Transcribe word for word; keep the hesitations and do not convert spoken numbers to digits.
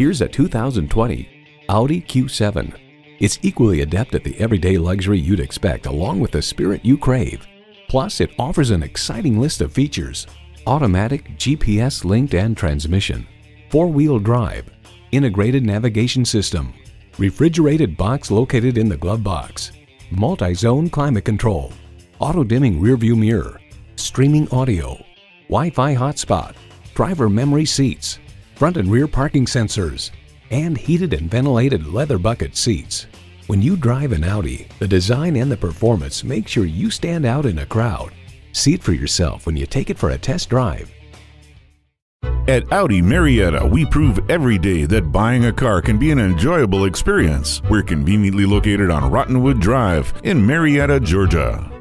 Here's a two thousand twenty Audi Q seven. It's equally adept at the everyday luxury you'd expect, along with the spirit you crave. Plus, it offers an exciting list of features: automatic G P S linked and transmission, four-wheel drive, integrated navigation system, refrigerated box located in the glove box, multi-zone climate control, auto-dimming rearview mirror, streaming audio, Wi-Fi hotspot, driver memory seats, front and rear parking sensors, and heated and ventilated leather bucket seats. When you drive an Audi, the design and the performance make sure you stand out in a crowd. See it for yourself when you take it for a test drive. At Audi Marietta, we prove every day that buying a car can be an enjoyable experience. We're conveniently located on Rottenwood Drive in Marietta, Georgia.